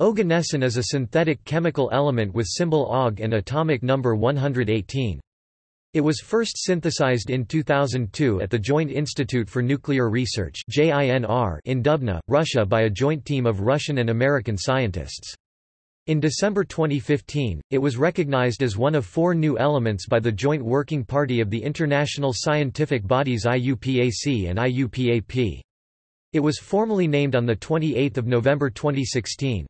Oganesson is a synthetic chemical element with symbol Og and atomic number 118. It was first synthesized in 2002 at the Joint Institute for Nuclear Research (JINR) in Dubna, Russia by a joint team of Russian and American scientists. In December 2015, it was recognized as one of four new elements by the Joint Working Party of the International Scientific Bodies IUPAC and IUPAP. It was formally named on 28 November 2016.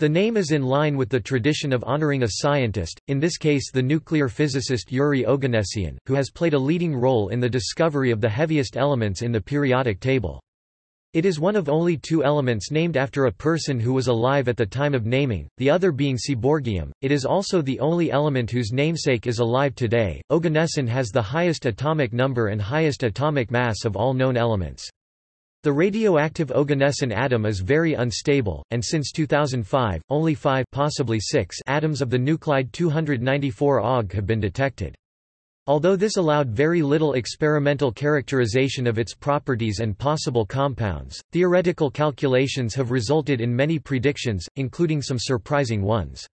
The name is in line with the tradition of honoring a scientist, in this case the nuclear physicist Yuri Oganessian, who has played a leading role in the discovery of the heaviest elements in the periodic table. It is one of only two elements named after a person who was alive at the time of naming, the other being Seaborgium. It is also the only element whose namesake is alive today. Oganesson has the highest atomic number and highest atomic mass of all known elements. The radioactive Oganesson atom is very unstable, and since 2005, only 5 possibly 6 atoms of the nuclide 294 Og have been detected. Although this allowed very little experimental characterization of its properties and possible compounds, theoretical calculations have resulted in many predictions, including some surprising ones.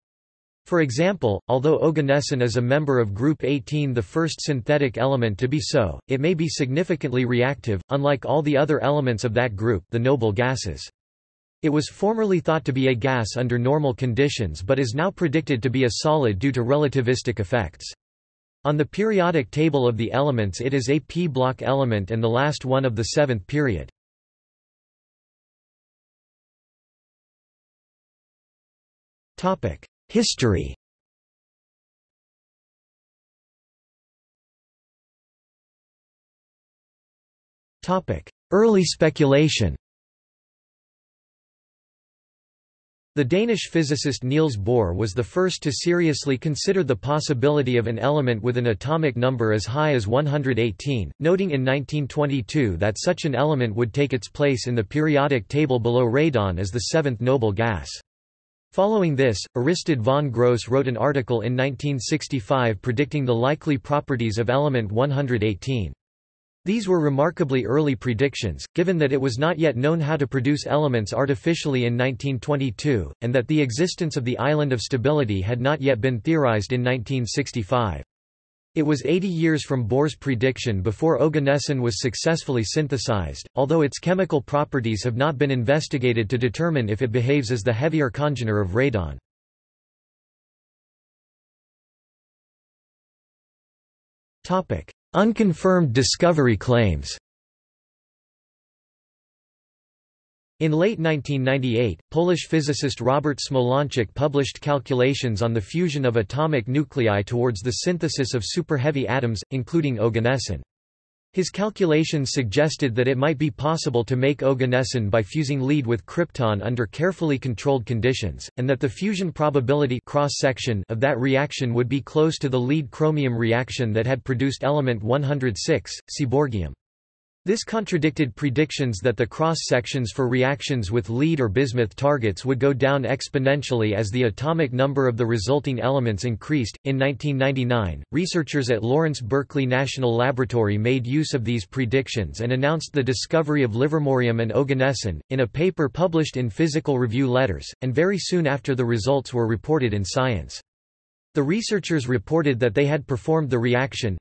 For example, although Oganesson is a member of Group 18, the first synthetic element to be so, it may be significantly reactive, unlike all the other elements of that group, the noble gases. It was formerly thought to be a gas under normal conditions but is now predicted to be a solid due to relativistic effects. On the periodic table of the elements it is a p-block element and the last one of the seventh period. History. Early speculation. The Danish physicist Niels Bohr was the first to seriously consider the possibility of an element with an atomic number as high as 118, noting in 1922 that such an element would take its place in the periodic table below radon as the seventh noble gas. Following this, Aristid von Grosse wrote an article in 1965 predicting the likely properties of element 118. These were remarkably early predictions, given that it was not yet known how to produce elements artificially in 1922, and that the existence of the island of stability had not yet been theorized in 1965. It was 80 years from Bohr's prediction before Oganesson was successfully synthesized, although its chemical properties have not been investigated to determine if it behaves as the heavier congener of radon. Unconfirmed discovery claims. In late 1998, Polish physicist Robert Smolanczyk published calculations on the fusion of atomic nuclei towards the synthesis of superheavy atoms, including Oganesson. His calculations suggested that it might be possible to make Oganesson by fusing lead with krypton under carefully controlled conditions, and that the fusion probability cross-section of that reaction would be close to the lead-chromium reaction that had produced element 106, Seaborgium. This contradicted predictions that the cross-sections for reactions with lead or bismuth targets would go down exponentially as the atomic number of the resulting elements increased. In 1999, researchers at Lawrence Berkeley National Laboratory made use of these predictions and announced the discovery of Livermorium and Oganesson, in a paper published in Physical Review Letters, and very soon after the results were reported in Science. The researchers reported that they had performed the reaction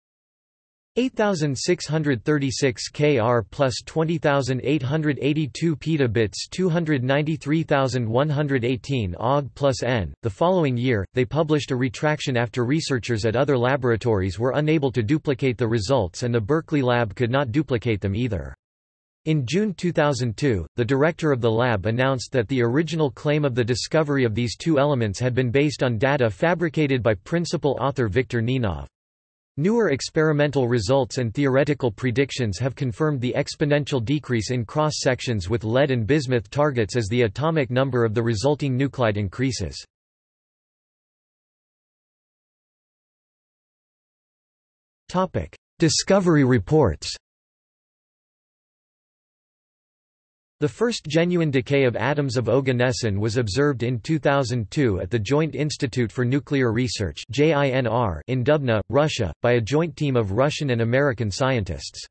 8636 kR plus 20,882 petabits 293,118 Og plus N. The following year, they published a retraction after researchers at other laboratories were unable to duplicate the results and the Berkeley lab could not duplicate them either. In June 2002, the director of the lab announced that the original claim of the discovery of these two elements had been based on data fabricated by principal author Viktor Ninov. Newer experimental results and theoretical predictions have confirmed the exponential decrease in cross-sections with lead and bismuth targets as the atomic number of the resulting nuclide increases. Discovery reports. The first genuine decay of atoms of Oganesson was observed in 2002 at the Joint Institute for Nuclear Research (JINR) in Dubna, Russia, by a joint team of Russian and American scientists.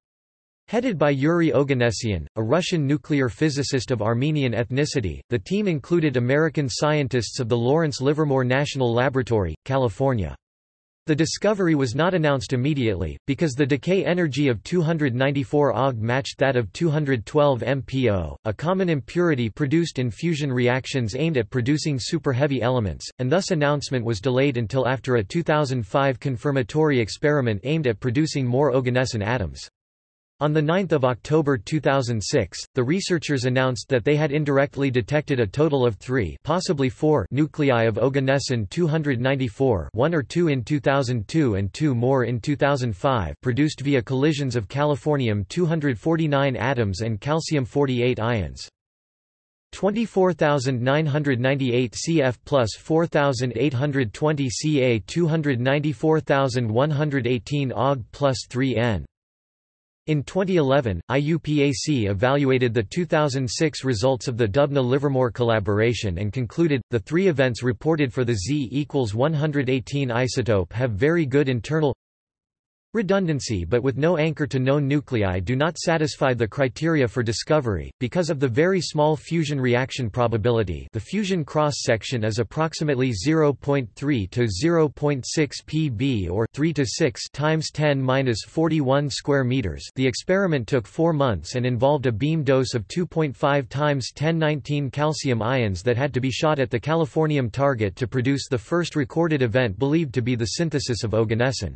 Headed by Yuri Oganessian, a Russian nuclear physicist of Armenian ethnicity, the team included American scientists of the Lawrence Livermore National Laboratory, California. The discovery was not announced immediately, because the decay energy of 294 Og matched that of 212 MPO, a common impurity produced in fusion reactions aimed at producing superheavy elements, and thus announcement was delayed until after a 2005 confirmatory experiment aimed at producing more Oganesson atoms. On 9 October 2006, the researchers announced that they had indirectly detected a total of 3, possibly 4, nuclei of Oganesson 294, 1 or 2 in 2002 and 2 more in 2005, produced via collisions of Californium 249 atoms and calcium 48 ions. 24,998 CF plus 4,820 Ca 294,118 Og plus 3N. In 2011, IUPAC evaluated the 2006 results of the Dubna-Livermore collaboration and concluded, the 3 events reported for the Z=118 isotope have very good internal redundancy but with no anchor to known nuclei do not satisfy the criteria for discovery, because of the very small fusion reaction probability the fusion cross-section is approximately 0.3 to 0.6 pb or 3 to 6 times 10^-41 square meters. The experiment took 4 months and involved a beam dose of 2.5 times 10^19 calcium ions that had to be shot at the Californium target to produce the first recorded event believed to be the synthesis of Oganesson.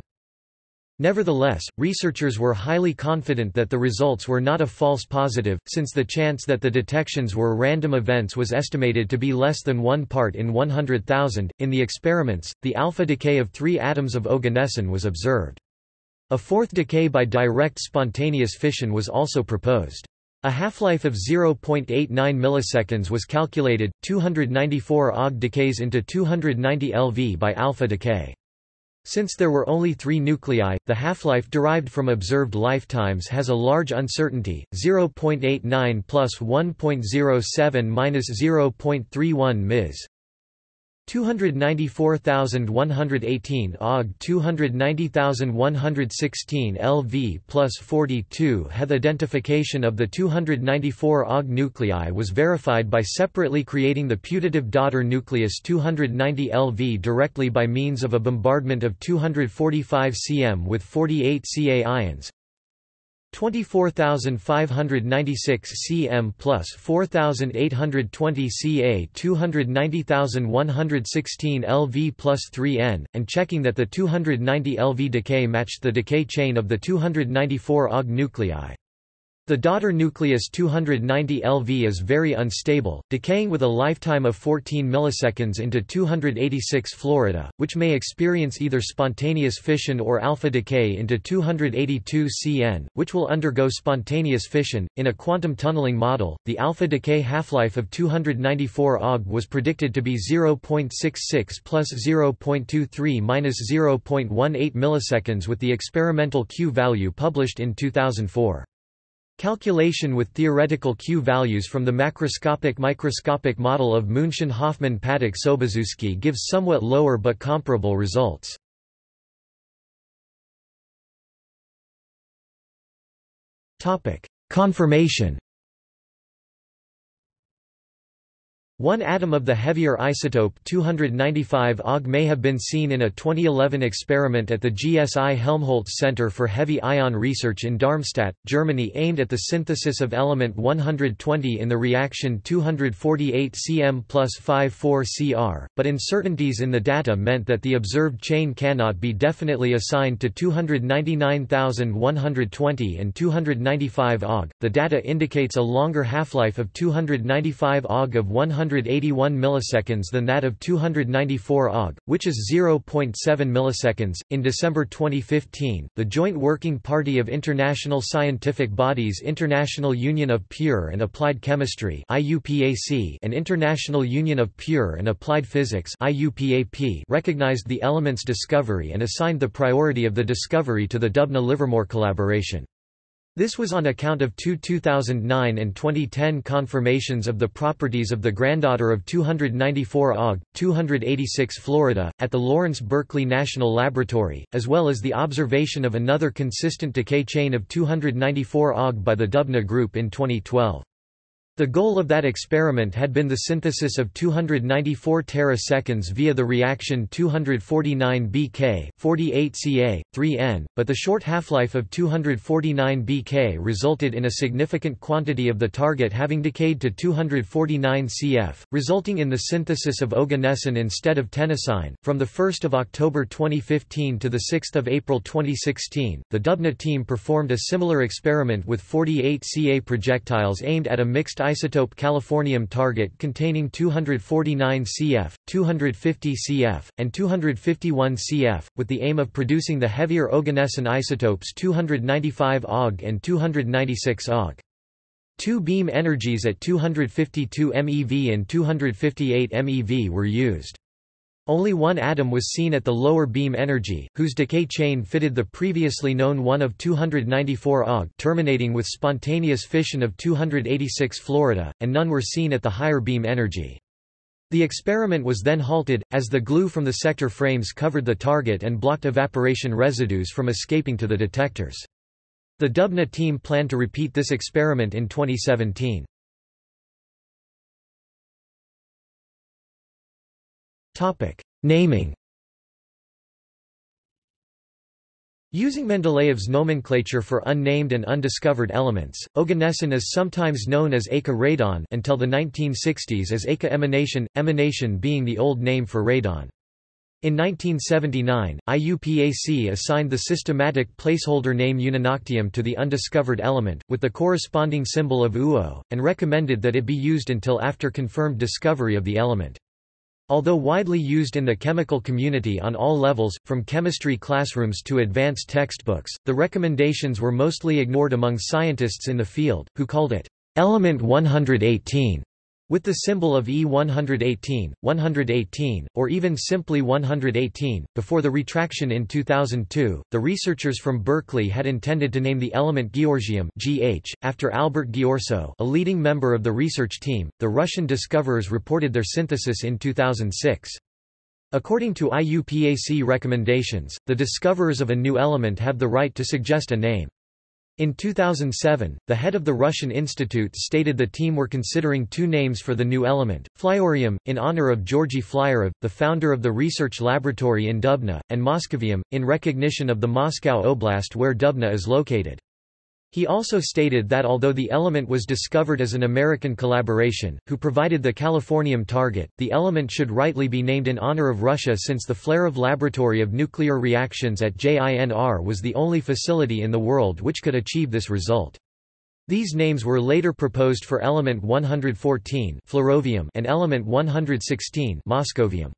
Nevertheless, researchers were highly confident that the results were not a false positive, since the chance that the detections were random events was estimated to be less than 1 part in 100,000. In the experiments, the alpha decay of 3 atoms of Oganesson was observed. A 4th decay by direct spontaneous fission was also proposed. A half-life of 0.89 milliseconds was calculated. 294 Og decays into 290 LV by alpha decay. Since there were only 3 nuclei, the half-life derived from observed lifetimes has a large uncertainty, 0.89 plus 1.07 minus 0.31 ms. 294,118 Og 290,116 LV plus 42 Hth. Identification of the 294 Og nuclei was verified by separately creating the putative daughter nucleus 290 LV directly by means of a bombardment of 245 cm with 48 Ca ions. 24,596 cm plus 4,820 Ca 290,116 LV plus 3N, and checking that the 290 LV decay matched the decay chain of the 294 Og nuclei. The daughter nucleus 290 LV is very unstable, decaying with a lifetime of 14 milliseconds into 286 Florida, which may experience either spontaneous fission or alpha decay into 282 CN, which will undergo spontaneous fission. In a quantum tunneling model, the alpha decay half-life of 294 Og was predicted to be 0.66 plus 0.23 minus 0.18 milliseconds with the experimental Q value published in 2004. Calculation with theoretical Q values from the macroscopic microscopic model of Munchin-Hoffman-Paddock-Sobozuski gives somewhat lower but comparable results. Topic: Confirmation. One atom of the heavier isotope 295 Og may have been seen in a 2011 experiment at the GSI Helmholtz Center for Heavy Ion Research in Darmstadt, Germany, aimed at the synthesis of element 120 in the reaction 248 Cm plus 54 Cr, but uncertainties in the data meant that the observed chain cannot be definitely assigned to 299,120 and 295 Og. The data indicates a longer half-life of 295 Og of 181 milliseconds than that of 294 Og, which is 0.7 milliseconds. In December 2015, the Joint Working Party of International Scientific Bodies, International Union of Pure and Applied Chemistry (IUPAC), and International Union of Pure and Applied Physics (IUPAP) recognized the element's discovery and assigned the priority of the discovery to the Dubna-Livermore collaboration. This was on account of two 2009 and 2010 confirmations of the properties of the granddaughter of 294 Og, 286 Florida, at the Lawrence Berkeley National Laboratory, as well as the observation of another consistent decay chain of 294 Og by the Dubna group in 2012. The goal of that experiment had been the synthesis of 294 teraseconds via the reaction 249 Bk, 48 Ca, 3N, but the short half-life of 249 Bk resulted in a significant quantity of the target having decayed to 249 Cf, resulting in the synthesis of Oganesson instead of Tennessine. From the 1st of October 2015 to the 6th of April 2016, the Dubna team performed a similar experiment with 48 Ca projectiles aimed at a mixed isotope Californium target containing 249 Cf, 250 Cf, and 251 Cf, with the aim of producing the heavier Oganesson isotopes 295 Og and 296 Og. Two beam energies at 252 MeV and 258 MeV were used. Only one atom was seen at the lower beam energy, whose decay chain fitted the previously known one of 294 Og, terminating with spontaneous fission of 286 Florida, and none were seen at the higher beam energy. The experiment was then halted, as the glue from the sector frames covered the target and blocked evaporation residues from escaping to the detectors. The Dubna team planned to repeat this experiment in 2017. Naming. Using Mendeleev's nomenclature for unnamed and undiscovered elements, Oganesson is sometimes known as Aka radon until the 1960s as Aka emanation, emanation being the old name for radon. In 1979, IUPAC assigned the systematic placeholder name uninoctium to the undiscovered element, with the corresponding symbol of UO, and recommended that it be used until after confirmed discovery of the element. Although widely used in the chemical community on all levels, from chemistry classrooms to advanced textbooks, the recommendations were mostly ignored among scientists in the field, who called it element 118, with the symbol of E118, 118, or even simply 118. Before the retraction in 2002, the researchers from Berkeley had intended to name the element Georgium (GH) after Albert Giorso, a leading member of the research team. The Russian discoverers reported their synthesis in 2006. According to IUPAC recommendations, the discoverers of a new element have the right to suggest a name. In 2007, the head of the Russian Institute stated the team were considering two names for the new element, Flerovium, in honor of Georgy Flyorov, the founder of the research laboratory in Dubna, and Moscovium, in recognition of the Moscow Oblast where Dubna is located. He also stated that although the element was discovered as an American collaboration, who provided the Californium target, the element should rightly be named in honor of Russia since the Flerov Laboratory of Nuclear Reactions at JINR was the only facility in the world which could achieve this result. These names were later proposed for element 114 Flerovium and element 116 Moscovium.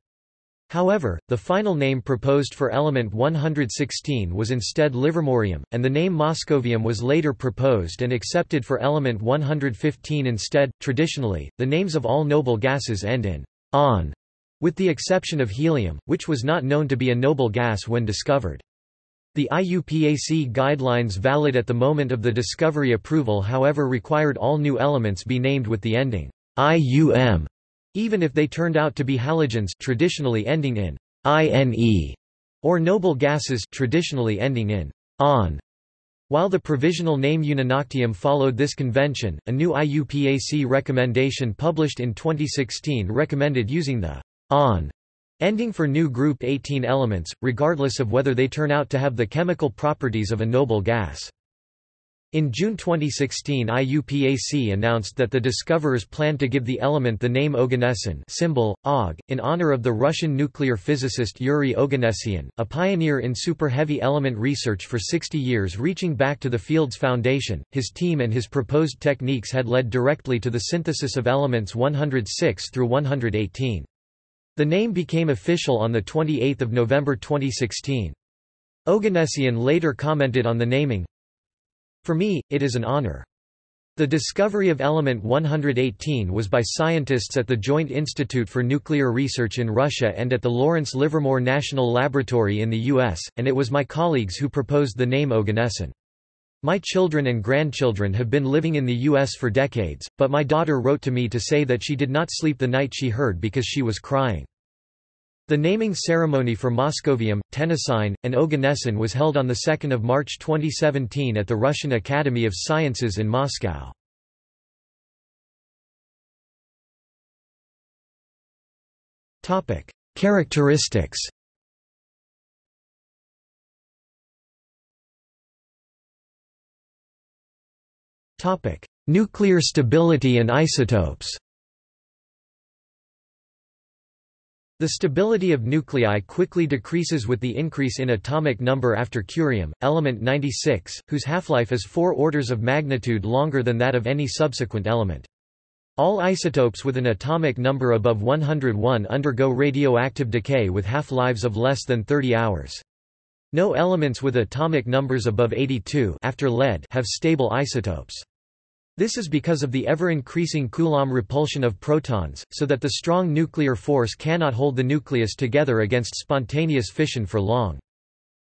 However, the final name proposed for element 116 was instead Livermorium, and the name Moscovium was later proposed and accepted for element 115 instead. Traditionally, the names of all noble gases end in on, with the exception of helium, which was not known to be a noble gas when discovered. The IUPAC guidelines valid at the moment of the discovery approval, however, required all new elements be named with the ending IUM. Even if they turned out to be halogens traditionally ending in INE, or noble gases traditionally ending in on. While the provisional name uninoctium followed this convention, a new IUPAC recommendation published in 2016 recommended using the on ending for new group 18 elements, regardless of whether they turn out to have the chemical properties of a noble gas. In June 2016, IUPAC announced that the discoverers planned to give the element the name Oganesson, symbol Og, in honor of the Russian nuclear physicist Yuri Oganessian, a pioneer in superheavy element research for 60 years reaching back to the field's foundation. His team and his proposed techniques had led directly to the synthesis of elements 106 through 118. The name became official on the 28th of November 2016. Oganessian later commented on the naming. For me, it is an honor. The discovery of element 118 was by scientists at the Joint Institute for Nuclear Research in Russia and at the Lawrence Livermore National Laboratory in the US, and it was my colleagues who proposed the name Oganesson. My children and grandchildren have been living in the U.S. for decades, but my daughter wrote to me to say that she did not sleep the night she heard because she was crying. The naming ceremony for Moscovium, Tennessine, and Oganesson was held on 2 March 2017 at the Russian Academy of Sciences in Moscow. Characteristics. Nuclear stability and isotopes. The stability of nuclei quickly decreases with the increase in atomic number after curium, element 96, whose half-life is 4 orders of magnitude longer than that of any subsequent element. All isotopes with an atomic number above 101 undergo radioactive decay with half-lives of less than 30 hours. No elements with atomic numbers above 82 after lead have stable isotopes. This is because of the ever-increasing Coulomb repulsion of protons, so that the strong nuclear force cannot hold the nucleus together against spontaneous fission for long.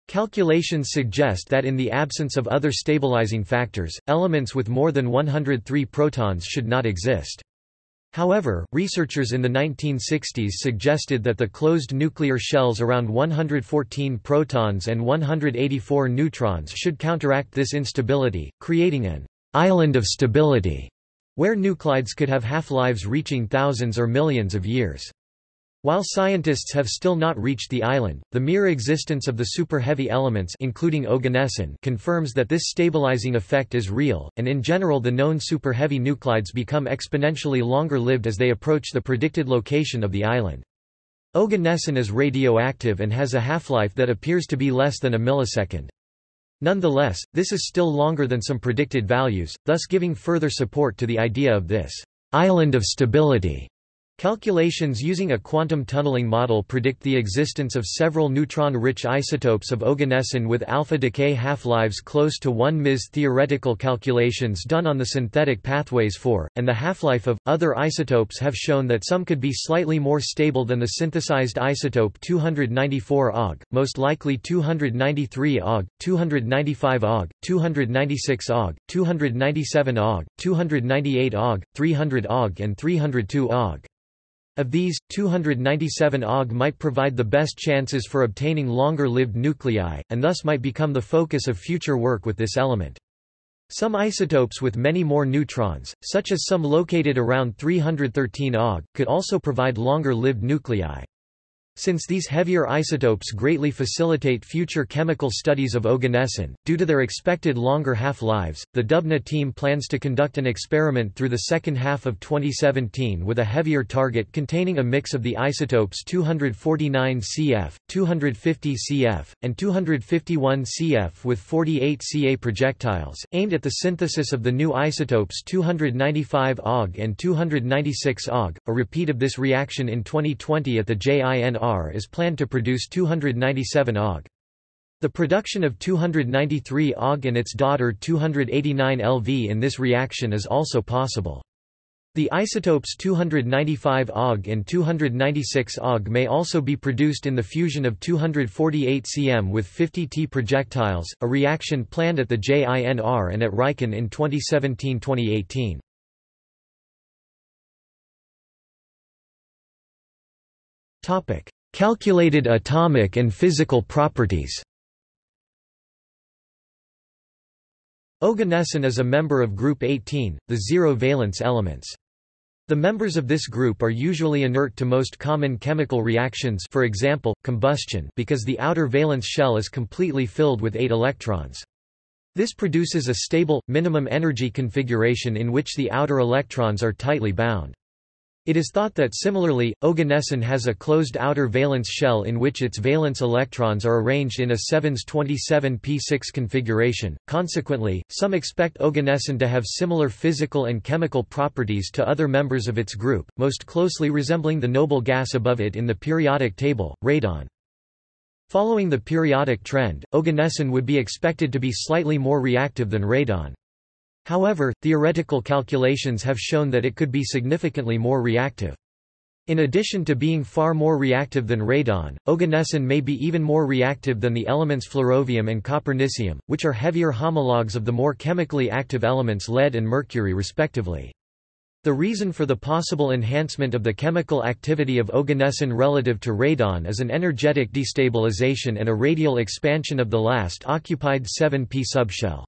Calculations suggest that in the absence of other stabilizing factors, elements with more than 103 protons should not exist. However, researchers in the 1960s suggested that the closed nuclear shells around 114 protons and 184 neutrons should counteract this instability, creating an island of stability, where nuclides could have half-lives reaching thousands or millions of years. While scientists have still not reached the island, the mere existence of the super-heavy elements including Oganesson confirms that this stabilizing effect is real, and in general the known super-heavy nuclides become exponentially longer-lived as they approach the predicted location of the island. Oganesson is radioactive and has a half-life that appears to be less than a millisecond. Nonetheless, this is still longer than some predicted values, thus giving further support to the idea of this island of stability. Calculations using a quantum tunneling model predict the existence of several neutron-rich isotopes of Oganesson with alpha decay half-lives close to 1 ms. Theoretical calculations done on the synthetic pathways for, and the half-life of, other isotopes have shown that some could be slightly more stable than the synthesized isotope 294 Og, most likely 293 Og, 295 Og, 296 Og, 297 Og, 298 Og, 300 Og and 302 Og. Of these, 297 Og might provide the best chances for obtaining longer-lived nuclei, and thus might become the focus of future work with this element. Some isotopes with many more neutrons, such as some located around 313 Og, could also provide longer-lived nuclei. Since these heavier isotopes greatly facilitate future chemical studies of Oganesson, due to their expected longer half-lives, the Dubna team plans to conduct an experiment through the second half of 2017 with a heavier target containing a mix of the isotopes 249 CF, 250 CF, and 251 CF with 48 Ca projectiles, aimed at the synthesis of the new isotopes 295 Og and 296 Og. A repeat of this reaction in 2020 at the JINR is planned to produce 297 Og. The production of 293 Og and its daughter 289 Lv in this reaction is also possible. The isotopes 295 Og and 296 Og may also be produced in the fusion of 248 cm with 50T projectiles, a reaction planned at the JINR and at RIKEN in 2017-2018. Calculated atomic and physical properties. Oganesson is a member of group 18, the zero-valence elements. The members of this group are usually inert to most common chemical reactions, for example, combustion, because the outer valence shell is completely filled with 8 electrons. This produces a stable, minimum energy configuration in which the outer electrons are tightly bound. It is thought that similarly, Oganesson has a closed outer valence shell in which its valence electrons are arranged in a 7s27p6 configuration. Consequently, some expect Oganesson to have similar physical and chemical properties to other members of its group, most closely resembling the noble gas above it in the periodic table, radon. Following the periodic trend, Oganesson would be expected to be slightly more reactive than radon. However, theoretical calculations have shown that it could be significantly more reactive. In addition to being far more reactive than radon, Oganesson may be even more reactive than the elements flerovium and copernicium, which are heavier homologues of the more chemically active elements lead and mercury respectively. The reason for the possible enhancement of the chemical activity of Oganesson relative to radon is an energetic destabilization and a radial expansion of the last occupied 7p subshell.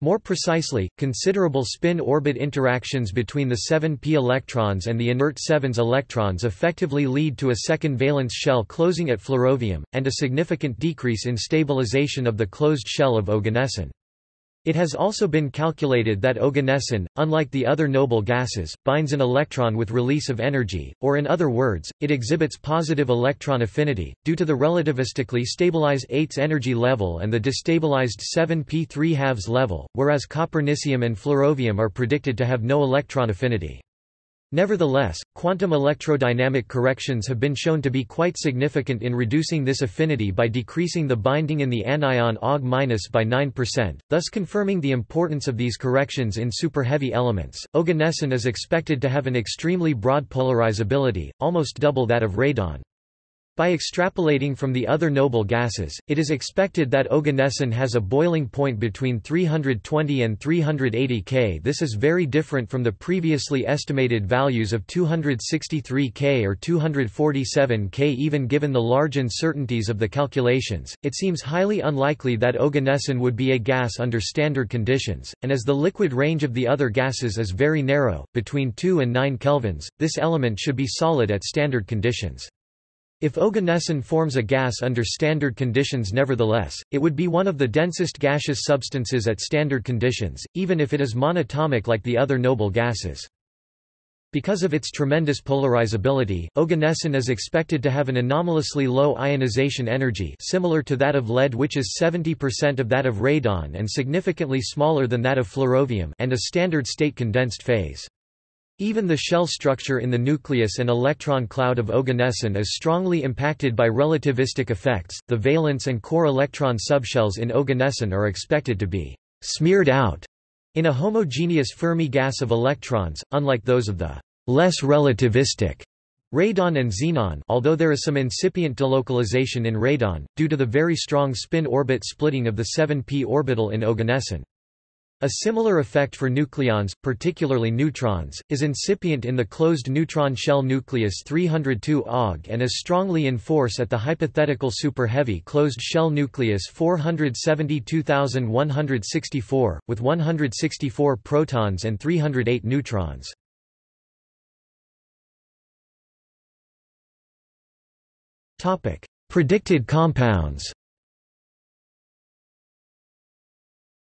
More precisely, considerable spin-orbit interactions between the 7p electrons and the inert 7s electrons effectively lead to a second valence shell closing at flerovium, and a significant decrease in stabilization of the closed shell of Oganesson. It has also been calculated that Oganesson, unlike the other noble gases, binds an electron with release of energy, or in other words, it exhibits positive electron affinity, due to the relativistically stabilized 8's energy level and the destabilized 7p3/2 level, whereas copernicium and flerovium are predicted to have no electron affinity. Nevertheless, quantum electrodynamic corrections have been shown to be quite significant in reducing this affinity by decreasing the binding in the anion Og- by 9%, thus confirming the importance of these corrections in superheavy elements. Oganesson is expected to have an extremely broad polarizability, almost double that of radon. By extrapolating from the other noble gases, it is expected that Oganesson has a boiling point between 320 and 380 K. This is very different from the previously estimated values of 263 K or 247 K. Even given the large uncertainties of the calculations, it seems highly unlikely that Oganesson would be a gas under standard conditions, and as the liquid range of the other gases is very narrow, between 2 and 9 kelvins, this element should be solid at standard conditions. If Oganesson forms a gas under standard conditions nevertheless, it would be one of the densest gaseous substances at standard conditions, even if it is monatomic like the other noble gases. Because of its tremendous polarizability, Oganesson is expected to have an anomalously low ionization energy similar to that of lead, which is 70% of that of radon and significantly smaller than that of flerovium, and a standard state condensed phase. Even the shell structure in the nucleus and electron cloud of Oganesson is strongly impacted by relativistic effects. The valence and core electron subshells in Oganesson are expected to be smeared out in a homogeneous Fermi gas of electrons, unlike those of the less relativistic radon and xenon, although there is some incipient delocalization in radon, due to the very strong spin-orbit splitting of the 7p orbital in Oganesson. A similar effect for nucleons, particularly neutrons, is incipient in the closed neutron shell nucleus 302 Og and is strongly in force at the hypothetical superheavy closed shell nucleus 472164, with 164 protons and 308 neutrons. Predicted compounds.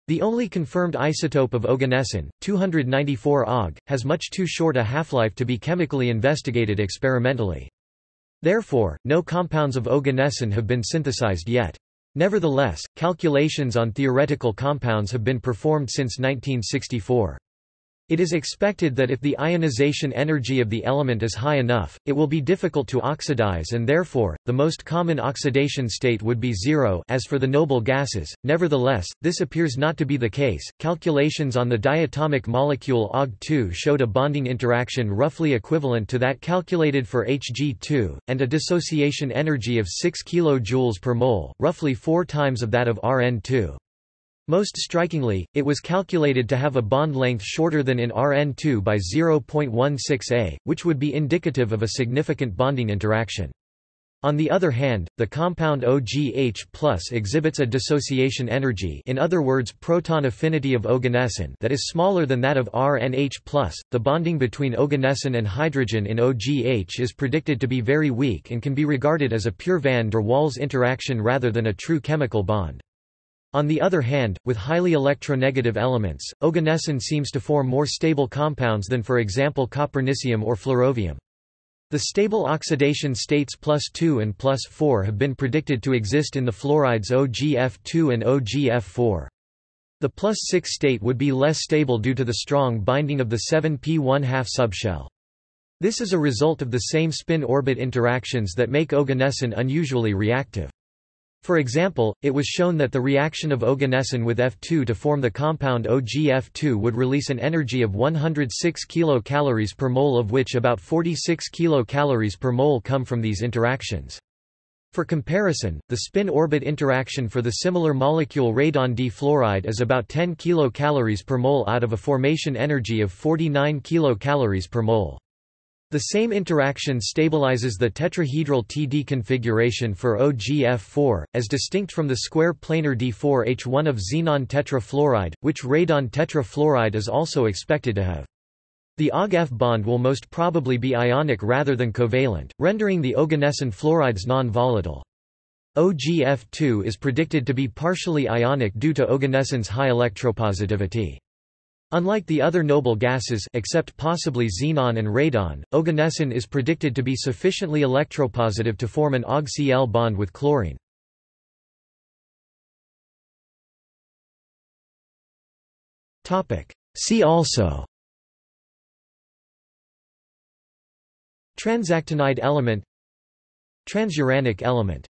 The only confirmed isotope of Oganesson, 294 Og, has much too short a half-life to be chemically investigated experimentally. Therefore, no compounds of Oganesson have been synthesized yet. Nevertheless, calculations on theoretical compounds have been performed since 1964. It is expected that if the ionization energy of the element is high enough, it will be difficult to oxidize, and therefore, the most common oxidation state would be zero as for the noble gases. Nevertheless, this appears not to be the case. Calculations on the diatomic molecule Og2 showed a bonding interaction roughly equivalent to that calculated for Hg2, and a dissociation energy of 6 kJ per mole, roughly 4 times of that of Rn2. Most strikingly, it was calculated to have a bond length shorter than in Rn2 by 0.16 A, which would be indicative of a significant bonding interaction. On the other hand, the compound OGH+ exhibits a dissociation energy, in other words proton affinity, of Oganesson that is smaller than that of RnH+. The bonding between Oganesson and hydrogen in OGH is predicted to be very weak and can be regarded as a pure van der Waals interaction rather than a true chemical bond. On the other hand, with highly electronegative elements, Oganesson seems to form more stable compounds than, for example, copernicium or flerovium. The stable oxidation states +2 and +4 have been predicted to exist in the fluorides OGF2 and OGF4. The +6 state would be less stable due to the strong binding of the 7p1/2 subshell. This is a result of the same spin-orbit interactions that make Oganesson unusually reactive. For example, it was shown that the reaction of Oganesson with F2 to form the compound OgF2 would release an energy of 106 kcal per mole, of which about 46 kcal per mole come from these interactions. For comparison, the spin-orbit interaction for the similar molecule radon D fluoride is about 10 kcal per mole out of a formation energy of 49 kcal per mole. The same interaction stabilizes the tetrahedral Td configuration for OgF4, as distinct from the square planar D4H1 of xenon tetrafluoride, which radon tetrafluoride is also expected to have. The OgF bond will most probably be ionic rather than covalent, rendering the Oganesson fluorides non-volatile. OgF2 is predicted to be partially ionic due to Oganesson's high electropositivity. Unlike the other noble gases except possibly xenon and radon, Oganesson is predicted to be sufficiently electropositive to form an OgCl bond with chlorine. See also: transactinide element, transuranic element.